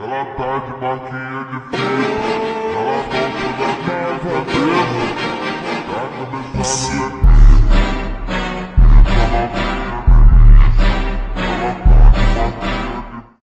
Ela tá de maquiagem.